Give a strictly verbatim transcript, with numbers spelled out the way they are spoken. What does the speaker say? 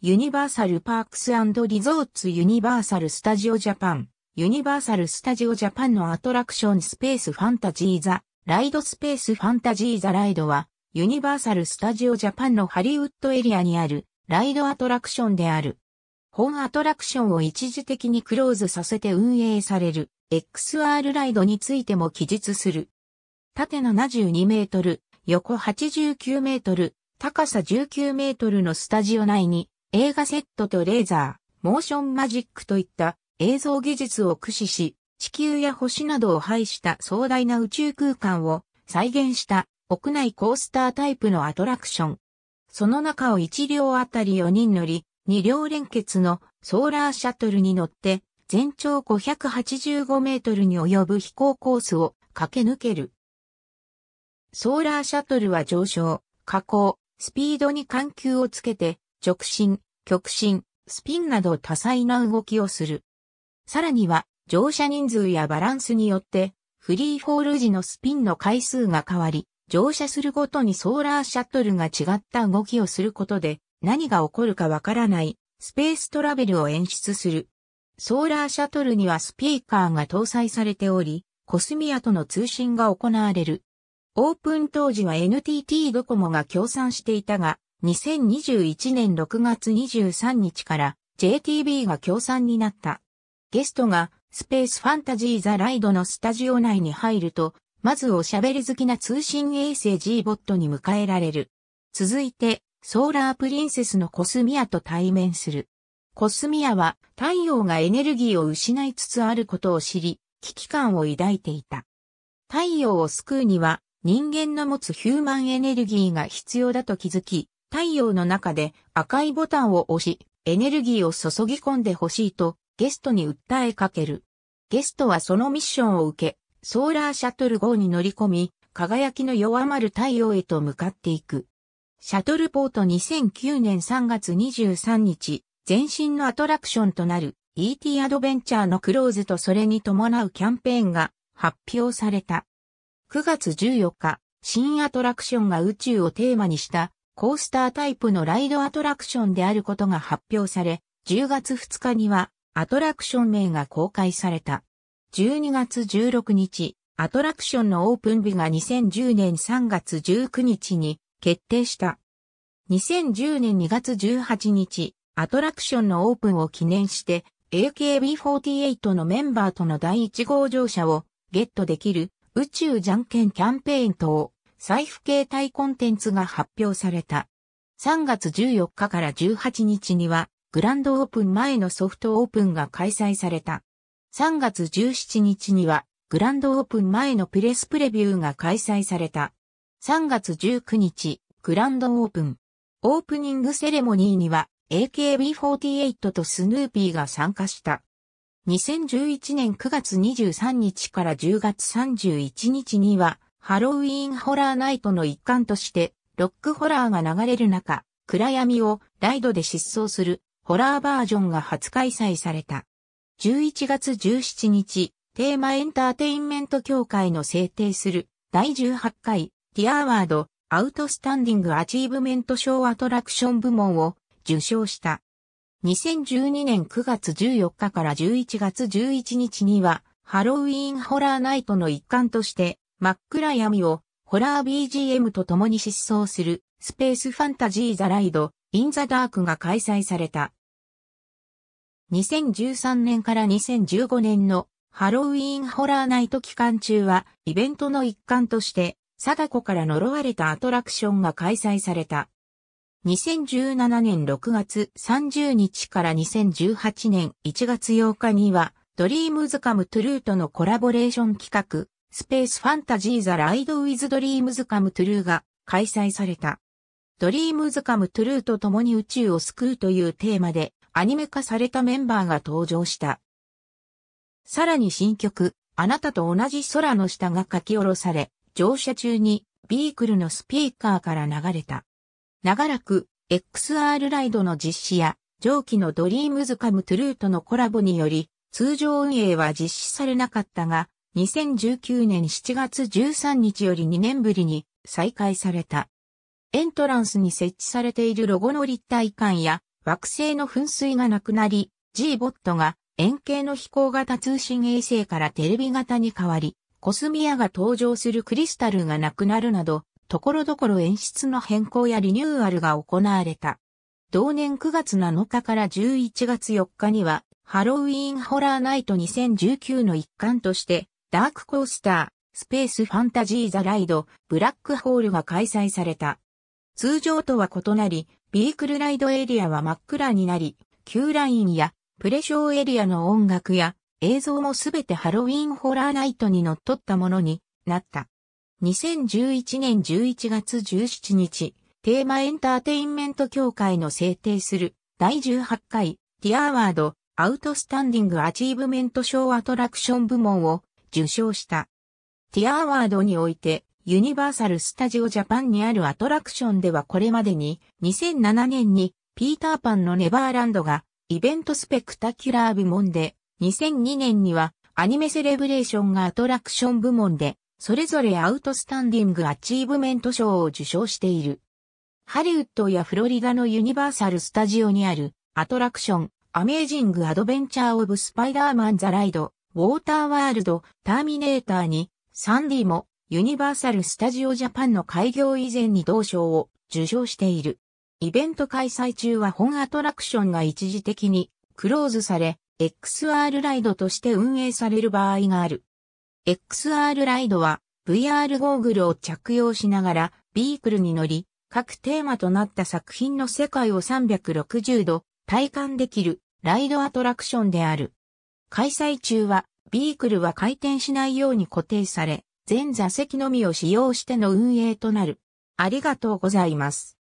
ユニバーサル・パークス&リゾーツ・ユニバーサル・スタジオ・ジャパン、ユニバーサル・スタジオ・ジャパンのアトラクションスペース・ファンタジー・ザ・ライドスペース・ファンタジー・ザ・ライドは、ユニバーサル・スタジオ・ジャパンのハリウッドエリアにある、ライドアトラクションである。本アトラクションを一時的にクローズさせて運営される、エックスアール ライドについても記述する。縦ななじゅうにメートル、横はちじゅうきゅうメートル、高さじゅうきゅうメートルのスタジオ内に、映画セットとレーザー、モーションマジックといった映像技術を駆使し、地球や星などを配した壮大な宇宙空間を再現した屋内コースタータイプのアトラクション。その中をいち両あたりよにん乗り、に両連結のソーラーシャトルに乗って、全長ごひゃくはちじゅうごメートルに及ぶ飛行コースを駆け抜ける。ソーラーシャトルは上昇、下降、スピードに緩急をつけて、直進、曲進、スピンなど多彩な動きをする。さらには、乗車人数やバランスによって、フリーフォール時のスピンの回数が変わり、乗車するごとにソーラーシャトルが違った動きをすることで、何が起こるかわからない、スペーストラベルを演出する。ソーラーシャトルにはスピーカーが搭載されており、コスミアとの通信が行われる。オープン当時は エヌティーティー ドコモが協賛していたが、にせんにじゅういちねんろくがつにじゅうさんにちから ジェイティービー が協賛になった。ゲストがスペースファンタジーザライドのスタジオ内に入ると、まずおしゃべり好きな通信衛星 ジーボット に迎えられる。続いて、ソーラープリンセスのコスミアと対面する。コスミアは太陽がエネルギーを失いつつあることを知り、危機感を抱いていた。太陽を救うには人間の持つヒューマンエネルギーが必要だと気づき、太陽の中で赤いボタンを押し、エネルギーを注ぎ込んでほしいとゲストに訴えかける。ゲストはそのミッションを受け、ソーラーシャトル号に乗り込み、輝きの弱まる太陽へと向かっていく。シャトルポートにせんきゅうねんさんがつにじゅうさんにち、前身のアトラクションとなる イーティー アドベンチャーのクローズとそれに伴うキャンペーンが発表された。くがつじゅうよっか、新アトラクションが宇宙をテーマにしたコースタータイプのライドアトラクションであることが発表され、じゅうがつふつかにはアトラクション名が公開された。じゅうにがつじゅうろくにち、アトラクションのオープン日がにせんじゅうねんさんがつじゅうくにちに決定した。にせんじゅうねんにがつじゅうはちにち、アトラクションのオープンを記念して、エーケービーフォーティーエイト のメンバーとのだいいちごうじょうしゃをゲットできる宇宙じゃんけんキャンペーン等、財布携帯コンテンツが発表された。さんがつじゅうよっかからじゅうはちにちには、グランドオープン前のソフトオープンが開催された。さんがつじゅうしちにちには、グランドオープン前のプレスプレビューが開催された。さんがつじゅうくにち、グランドオープン。オープニングセレモニーには、エーケービーフォーティーエイト とスヌーピーが参加した。にせんじゅういちねんくがつにじゅうさんにちからじゅうがつさんじゅういちにちには、ハロウィーンホラーナイトの一環として、ロックホラーが流れる中、暗闇をライドで疾走するホラーバージョンが初開催された。じゅういちがつじゅうしちにち、テーマエンターテインメント協会の制定するだいじゅうはちかいティアアワードアウトスタンディングアチーブメント賞アトラクション部門を受賞した。にせんじゅうにねんくがつじゅうよっかからじゅういちがつじゅういちにちには、ハロウィーンホラーナイトの一環として、真っ暗闇をホラー ビージーエム と共に疾走するスペースファンタジーザライドインザダークが開催された。にせんじゅうさんねんからにせんじゅうごねんのハロウィーンホラーナイト期間中はイベントの一環として貞子から呪われたアトラクションが開催された。にせんじゅうななねんろくがつさんじゅうにちからにせんじゅうはちねんいちがつようかにはドリームズカムトゥルーとのコラボレーション企画スペースファンタジーザライドウィズドリームズカムトゥルーが開催された。ドリームズカムトゥルーと共に宇宙を救うというテーマでアニメ化されたメンバーが登場した。さらに新曲、あなたと同じ空の下が書き下ろされ、乗車中にビークルのスピーカーから流れた。長らく エックスアール ライドの実施や上記のドリームズカムトゥルーとのコラボにより通常運営は実施されなかったが、にせんじゅうきゅうねんしちがつじゅうさんにちよりにねんぶりに再開された。エントランスに設置されているロゴの立体感や惑星の噴水がなくなり、G-Botが円形の飛行型通信衛星からテレビ型に変わり、コスミアが登場するクリスタルがなくなるなど、所々演出の変更やリニューアルが行われた。同年くがつなのかからじゅういちがつよっかには、ハロウィーンホラーナイトにせんじゅうきゅうの一環として、ダークコースター、スペースファンタジーザライド、ブラックホールが開催された。通常とは異なり、ビークルライドエリアは真っ暗になり、Qラインやプレショーエリアの音楽や映像もすべてハロウィンホラーナイトにのっとったものになった。にせんじゅういちねんじゅういちがつじゅうしちにち、テーマエンターテインメント協会の制定するだいじゅうはちかいティアアワードアウトスタンディングアチーブメント賞アトラクション部門を受賞した。ティアアワードにおいて、ユニバーサル・スタジオ・ジャパンにあるアトラクションではこれまでににせんななねんにピーターパンのネバーランドがイベントスペクタキュラー部門でにせんにねんにはアニメセレブレーションがアトラクション部門でそれぞれアウトスタンディングアチーブメント賞を受賞している。ハリウッドやフロリダのユニバーサル・スタジオにあるアトラクションアメージング・アドベンチャー・オブ・スパイダーマン・ザ・ライド、ウォーター・ワールド、ターミネーターにサンディもユニバーサル・スタジオ・ジャパンの開業以前に同賞を受賞している。イベント開催中は本アトラクションが一時的にクローズされ、エックスアール ライドとして運営される場合がある。エックスアール ライドは ブイアール ゴーグルを着用しながらビークルに乗り、各テーマとなった作品の世界をさんびゃくろくじゅうど体感できるライドアトラクションである。開催中はビークルは回転しないように固定され、全座席のみを使用しての運営となる。ありがとうございます。